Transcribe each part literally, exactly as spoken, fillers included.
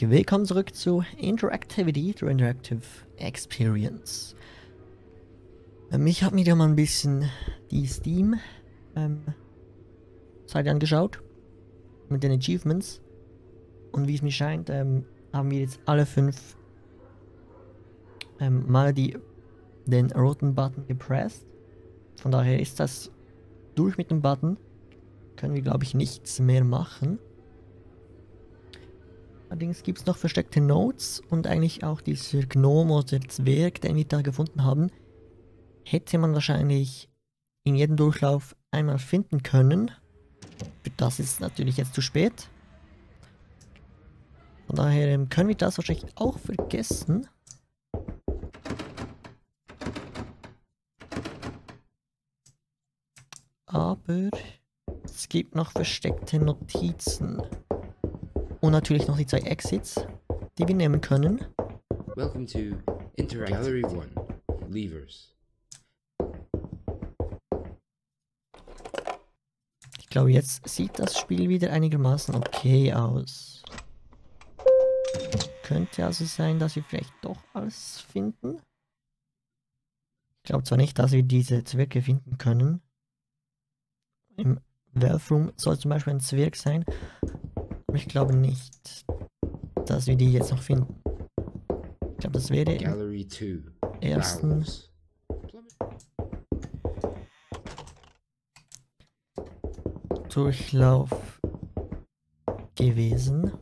Willkommen zurück zu Interactivity through Interactive Experience. Ähm, ich habe mir da mal ein bisschen die Steam ähm, Seite angeschaut mit den Achievements, und wie es mir scheint, ähm, haben wir jetzt alle fünf ähm, mal die, den roten Button gepresst. Von daher ist das durch mit dem Button, können wir glaube ich nichts mehr machen. Allerdings gibt es noch versteckte Notes, und eigentlich auch dieser Gnome oder Zwerg, den wir da gefunden haben, hätte man wahrscheinlich in jedem Durchlauf einmal finden können. Für das ist es natürlich jetzt zu spät. Von daher können wir das wahrscheinlich auch vergessen. Aber es gibt noch versteckte Notizen. Und natürlich noch die zwei Exits, die wir nehmen können. Welcome to Gallery one. Levers. Ich glaube, jetzt sieht das Spiel wieder einigermaßen okay aus. Könnte also sein, dass wir vielleicht doch alles finden. Ich glaube zwar nicht, dass wir diese Zwerge finden können. Im Valve Room soll zum Beispiel ein Zwerg sein. Ich glaube nicht, dass wir die jetzt noch finden. Ich glaube, das wäre im ersten. Durchlauf gewesen.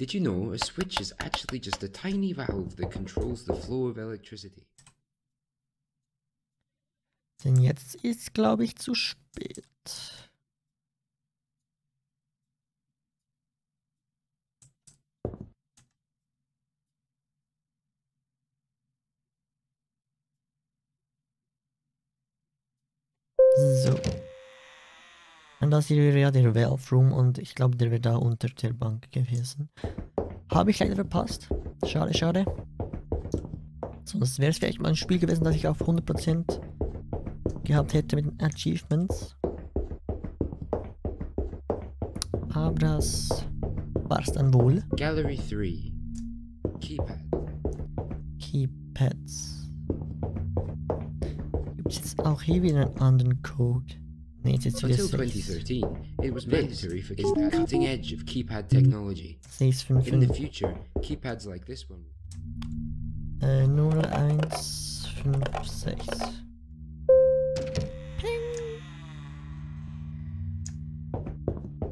Did you know a switch is actually just a tiny valve that controls the flow of electricity? Denn jetzt ist, glaube ich, zu spät. So. Und das hier wäre ja der Valve Room, und ich glaube, der wäre da unter der Bank gewesen. Habe ich leider verpasst. Schade, schade. Sonst wäre es vielleicht mal ein Spiel gewesen, das ich auf hundert Prozent gehabt hätte mit den Achievements. Aber das war's dann wohl. Gallery three. Keypad. Keypads. Jetzt auch hier wieder einen anderen Code. Nee, jetzt ist wieder sechs. It was mandatory for the cutting edge of keypad technology. sechs fünf fünf. In the future, keypads like this one. Äh, null eins fünf sechs. Ping!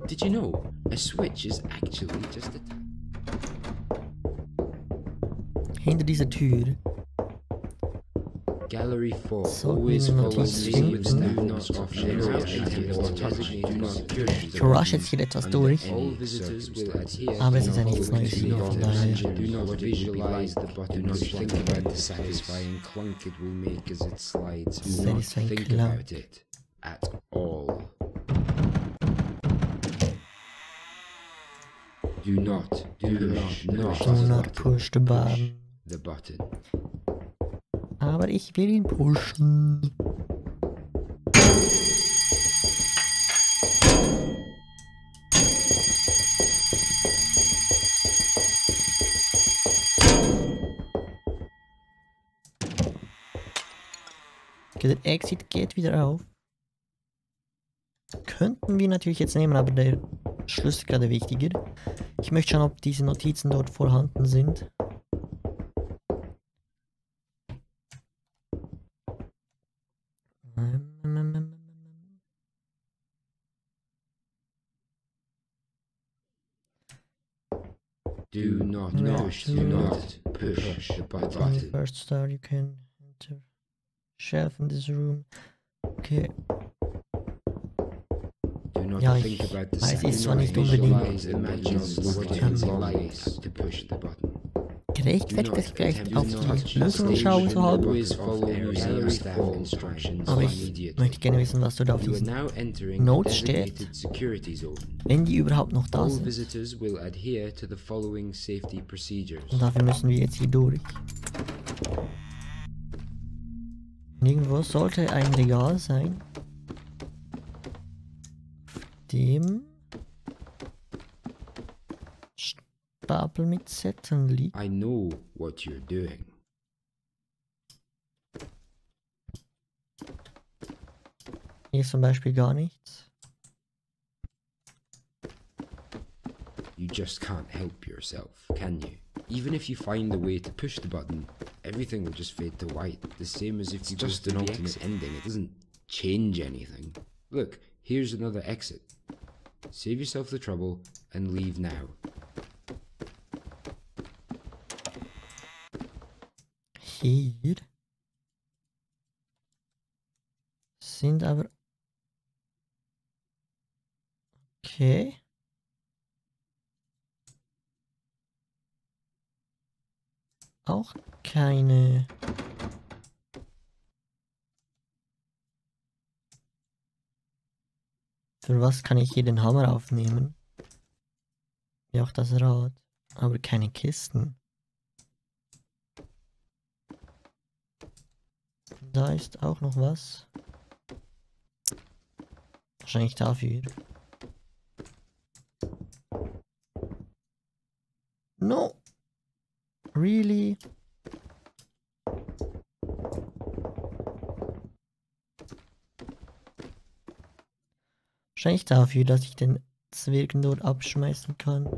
Did you know, a switch is actually just a... Hinter dieser Tür. Gallery four. So, always follows leading with staff not options. Ich rush jetzt hier etwas durch, aber es ist ja nichts Neues hier, von daher. Satisfying clunk it will make as it slides. Do not think about it at all. Do not, do not, do not push the button. Aber ich will ihn pushen. Okay, der Exit geht wieder auf. Könnten wir natürlich jetzt nehmen, aber der Schlüssel ist gerade wichtiger. Ich möchte schauen, ob diese Notizen dort vorhanden sind. Do not, not push, do not push the button. On the first star you can enter shelf in this room. Okay. Do not ja, think about the size. Ist zwar nicht unbedingt gerechtfertigt, dass ich vielleicht auf die Lösung schaue zu haben. Aber ich möchte gerne wissen, was dort auf diesen Notes steht, wenn die überhaupt noch da sind. Und dafür müssen wir jetzt hier durch. Irgendwo sollte ein Regal sein, auf dem problem, it certainly... I know what you're doing. Hier zum Beispiel gar nichts. You just can't help yourself, can you? Even if you find a way to push the button, everything will just fade to white. The same as if it's just an alternate ending. It doesn't change anything. Look, here's another exit. Save yourself the trouble and leave now. Hier sind aber... Okay. Auch keine... Für was kann ich hier den Hammer aufnehmen? Ja, auch das Rad. Aber keine Kisten. Da ist auch noch was. Wahrscheinlich dafür. No! Really? Wahrscheinlich dafür, dass ich den Zwergen dort abschmeißen kann.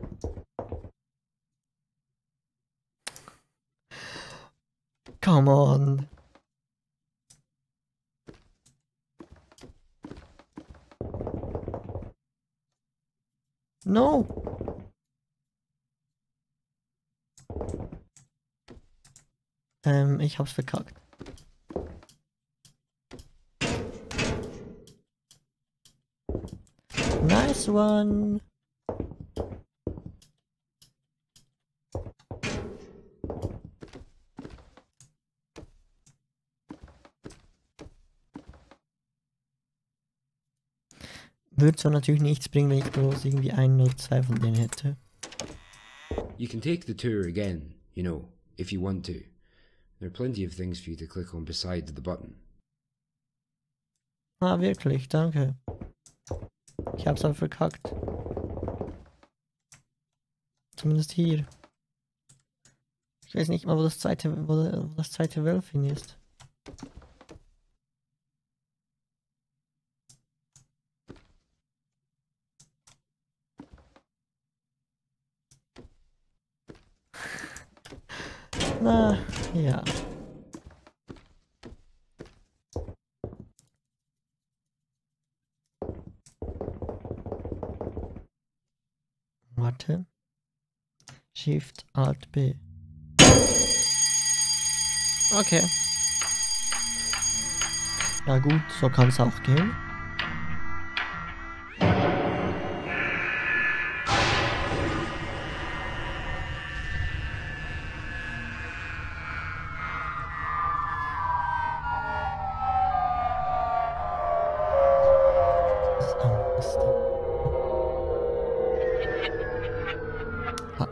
Come on! No! Ähm, ich hab's verkackt. Nice one! Würde zwar natürlich nichts bringen, wenn ich bloß irgendwie einen oder zwei von denen hätte. You can take the tour again, you know, if you want to. There are plenty of things for you to click on besides the button. Ah, wirklich, danke. Ich hab's halt verkackt. Zumindest hier. Ich weiß nicht mal, wo das zweite, wo das zweite Wölfchen ist. Na, ja. Warte. Shift Alt B. Okay. Na gut, so kann es auch gehen.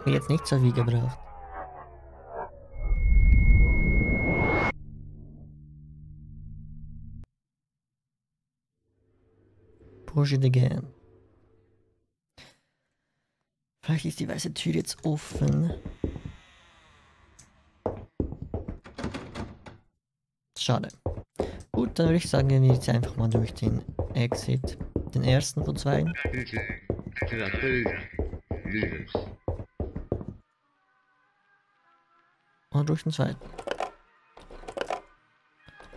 Jetzt nicht so viel gebraucht. Push it again. Vielleicht ist die weiße Tür jetzt offen. Schade. Gut, dann würde ich sagen, gehen wir jetzt einfach mal durch den Exit. Den ersten von zwei. Und durch den zweiten.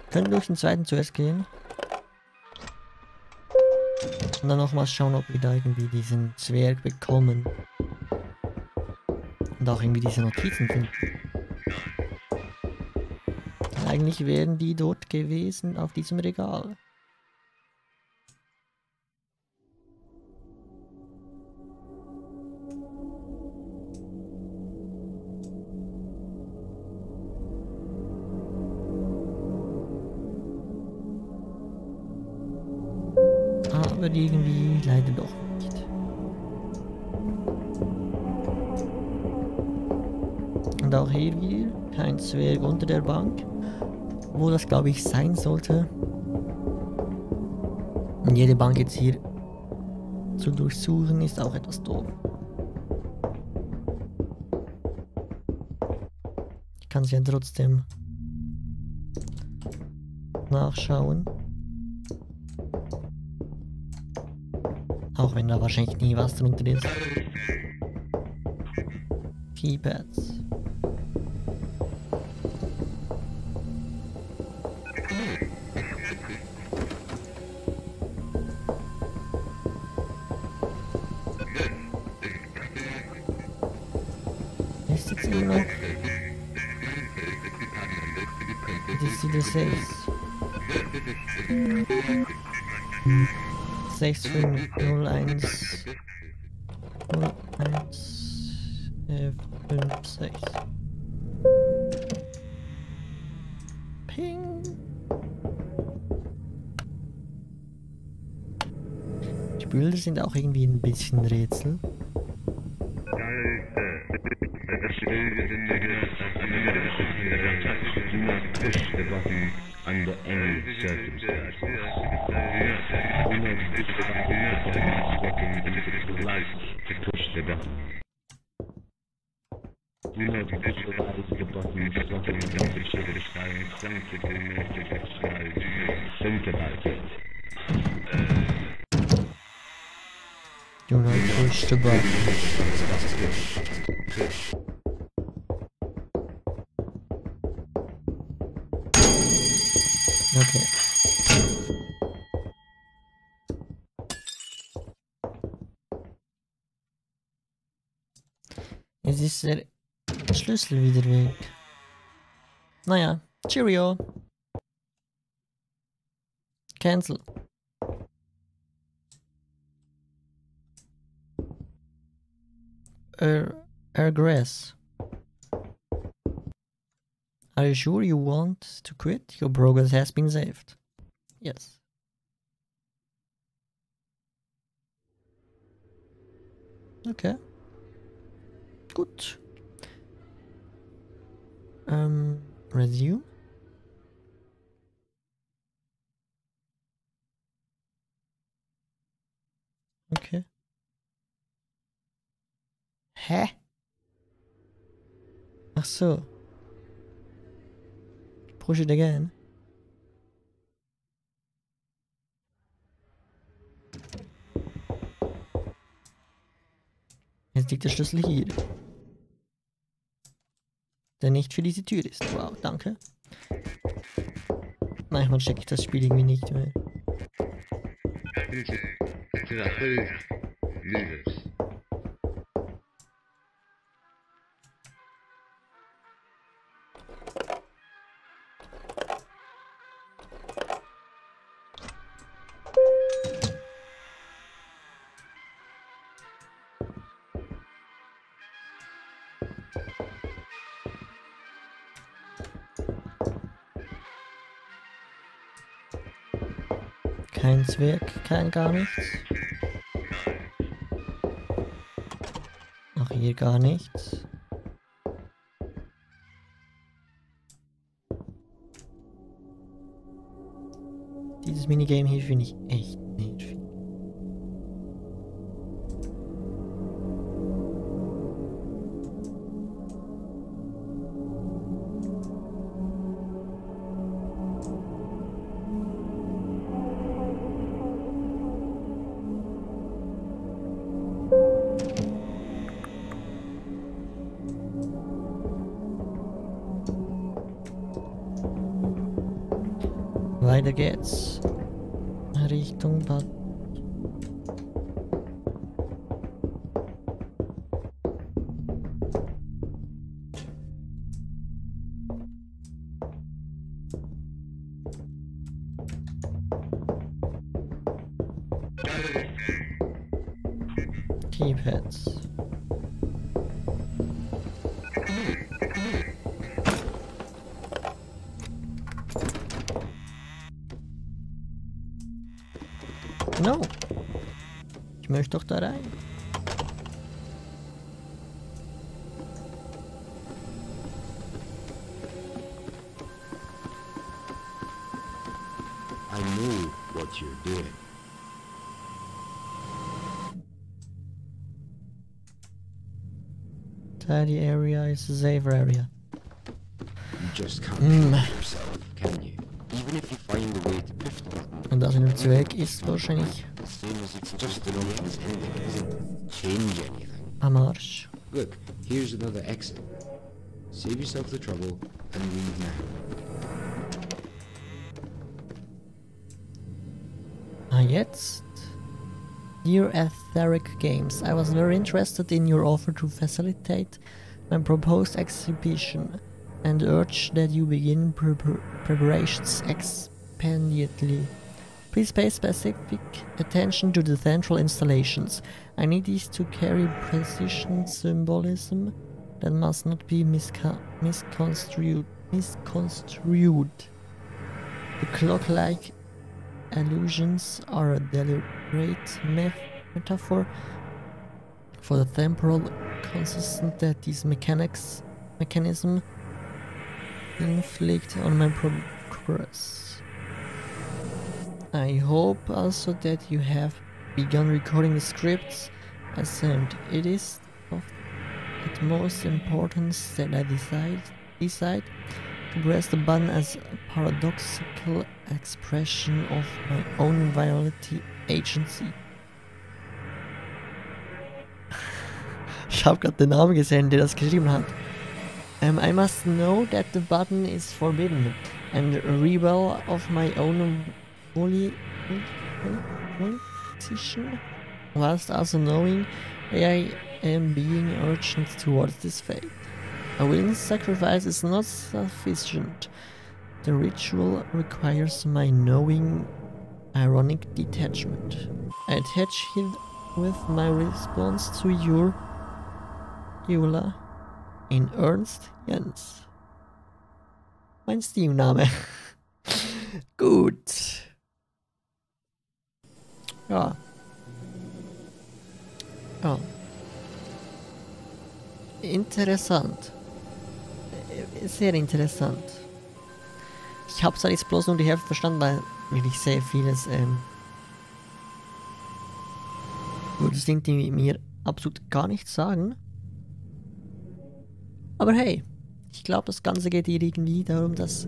Können wir durch den zweiten zuerst gehen. Und dann nochmal schauen, ob wir da irgendwie diesen Zwerg bekommen. Und auch irgendwie diese Notizen finden. Und eigentlich wären die dort gewesen auf diesem Regal. Irgendwie leider doch nicht. Und auch hier wieder kein Zwerg unter der Bank, wo das glaube ich sein sollte. Und jede Bank jetzt hier zu durchsuchen ist auch etwas doof. kann sich ja trotzdem nachschauen. Auch wenn da wahrscheinlich nie was drunter ist. Keypads. sechs fünf null eins null eins fünf sechs. Ping. Die Bilder sind auch irgendwie ein bisschen Rätsel. Under any circumstances, we must digitalize life to push the button. We must digitalize the button to button down the service and sensibly make it exercise. Think about it. Do not push the button. Okay. Jetzt ist der Schlüssel wieder weg. Naja, cheerio. Cancel. Er, regress. Are you sure you want to quit? Your progress has been saved. Yes. Okay. Gut. Um, resume. Okay. Hä? Ach so. Push it again. Jetzt liegt der Schlüssel hier. Der nicht für diese Tür ist. Wow, danke. Manchmal check ich das Spiel irgendwie nicht mehr. Kein Zwerg, kein gar nichts. Auch hier gar nichts. Dieses Minigame hier finde ich echt nervig. Weiter geht's Richtung Bad. Keypads. No! Ich möchte doch da rein. I know what you're doing. Tidy area is a safer area. just can't mm. yourself, can you? Even if you find a way to pivot. Und da sind wir weg, ist wahrscheinlich. Am Arsch. Look, here's another exit. Save yourself the trouble and leave now. Ah, jetzt? Dear Aetheric Games, I was very interested in your offer to facilitate my proposed exhibition and urge that you begin pre preparations expediently. Please pay specific attention to the central installations. I need these to carry precision symbolism that must not be misca misconstrued. misconstrued. The clock-like allusions are a deliberate me metaphor for the temporal consistent that these mechanics mechanism inflict on my progress. I hope also that you have begun recording the scripts I sent. It is of utmost importance that I decide decide to press the button as a paradoxical expression of my own vitality agency. Ich habe gerade den Namen gesehen, der das geschrieben hat. Um, I must know that the button is forbidden and a rebel of my own voli volition, whilst also knowing that I am being urgent towards this fate. A willing sacrifice is not sufficient. The ritual requires my knowing ironic detachment. I attach it with my response to your Eula in Ernst Jens. Mein Steam-Name. Gut. Ja. Ja. Interessant. Sehr interessant. Ich hab's halt jetzt bloß nur die Hälfte verstanden, weil wirklich sehr vieles ähm, Wörter sind, die mir absolut gar nichts sagen. Aber hey, ich glaube, das Ganze geht hier irgendwie darum, dass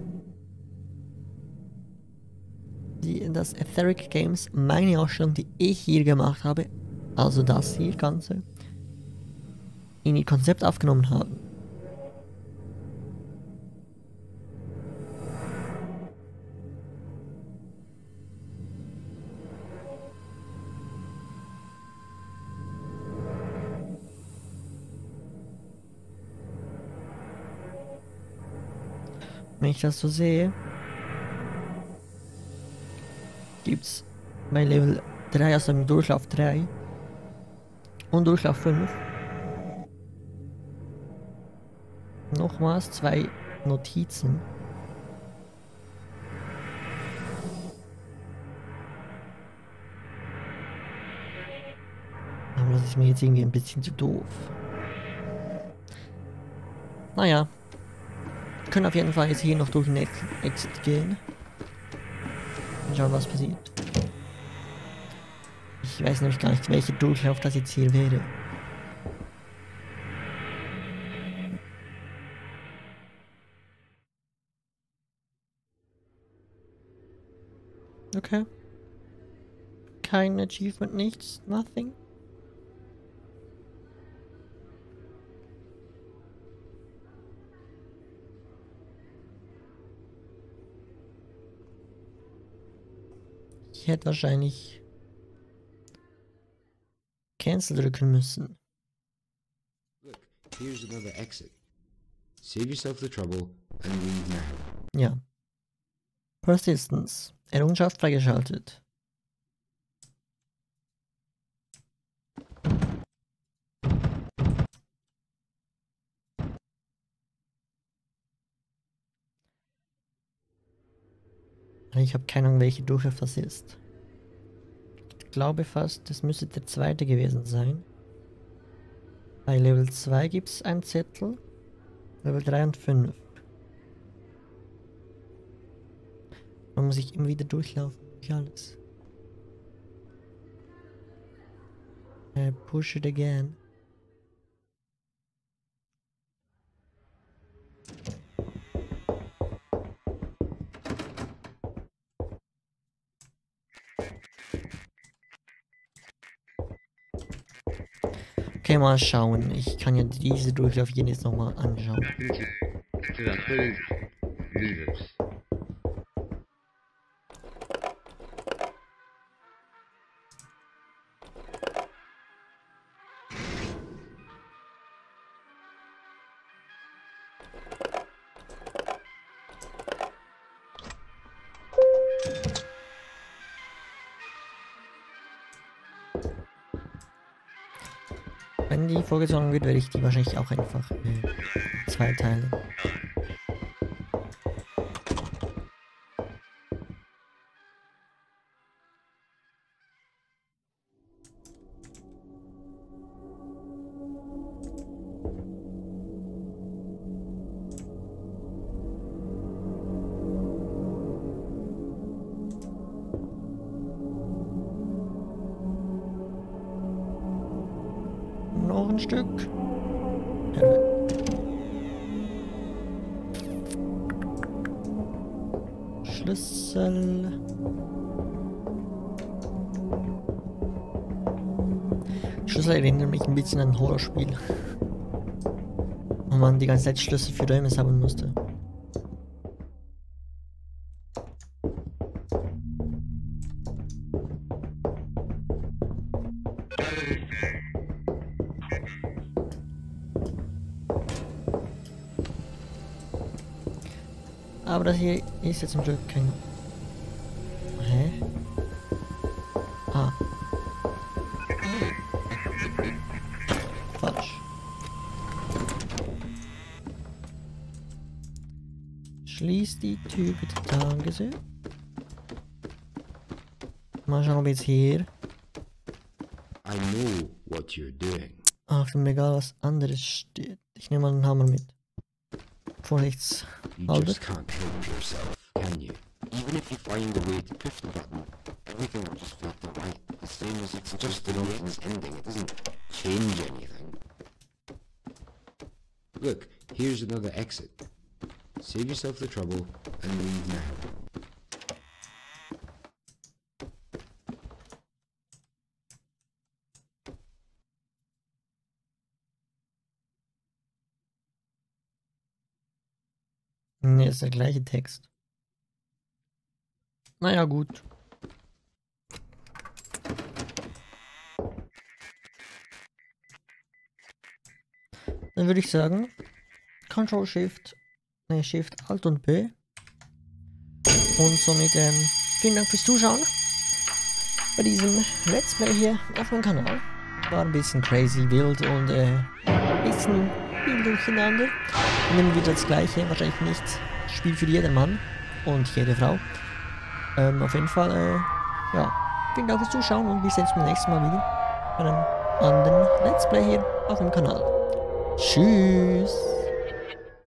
die, das Aetheric Games, meine Ausstellung, die ich hier gemacht habe, also das hier Ganze, in ihr Konzept aufgenommen haben. Wenn ich das so sehe, gibt's bei Level drei, also im Durchlauf drei und Durchlauf fünf, nochmals zwei Notizen. Aber das ist mir jetzt irgendwie ein bisschen zu doof. Naja. Wir können auf jeden Fall jetzt hier noch durch den Exit gehen. Und schauen, was passiert. Ich weiß nämlich gar nicht, welcher Durchlauf das jetzt hier wäre. Okay. Kein Achievement, nichts, nothing. Ich hätte wahrscheinlich Cancel drücken müssen. Ja. Persistence. Errungenschaft freigeschaltet. Ich habe keine Ahnung, welche Durchschrift das ist. Ich glaube fast, das müsste der zweite gewesen sein. Bei Level zwei gibt es einen Zettel, Level drei und fünf. Man muss ich immer wieder durchlaufen, wie alles. I push it again. Okay, mal schauen. Ich kann ja diese Durchlauf hier jetzt nochmal anschauen. Wenn die vorgezogen wird, werde ich die wahrscheinlich auch einfach äh, zwei Teile. Noch ein Stück. Ja. Schlüssel. Schlüssel erinnert mich ein bisschen an ein Horrorspiel, wo man die ganze Zeit Schlüssel für Räume sammeln musste. Aber das hier ist jetzt zum Glück kein... Hä? Ah. Falsch. Schließ die Tür bitte, danke sehr. Mal schauen, ob jetzt hier... I know what you're doing. Ach, mir egal, was anderes steht. Ich nehme mal einen Hammer mit. Vorsichts... You just can't help yourself, can you? Even if you find a way to push the button, everything will just flip the right. The same as it's just an obvious ending. It doesn't change anything. Look, here's another exit. Save yourself the trouble and leave now. Ne, ist der gleiche Text. Naja, gut. Dann würde ich sagen, Control Shift, ne, Shift Alt und B. Und somit, ähm, vielen Dank fürs Zuschauen bei diesem Let's Play hier auf meinem Kanal. War ein bisschen crazy, wild und äh, ein bisschen viel durcheinander. Nehmen wir das gleiche, wahrscheinlich nicht. Spiel für jeden Mann und jede Frau. Ähm, auf jeden Fall, äh, ja, vielen Dank fürs Zuschauen und wir sehen uns beim nächsten Mal wieder bei einem anderen Let's Play hier auf dem Kanal. Tschüss!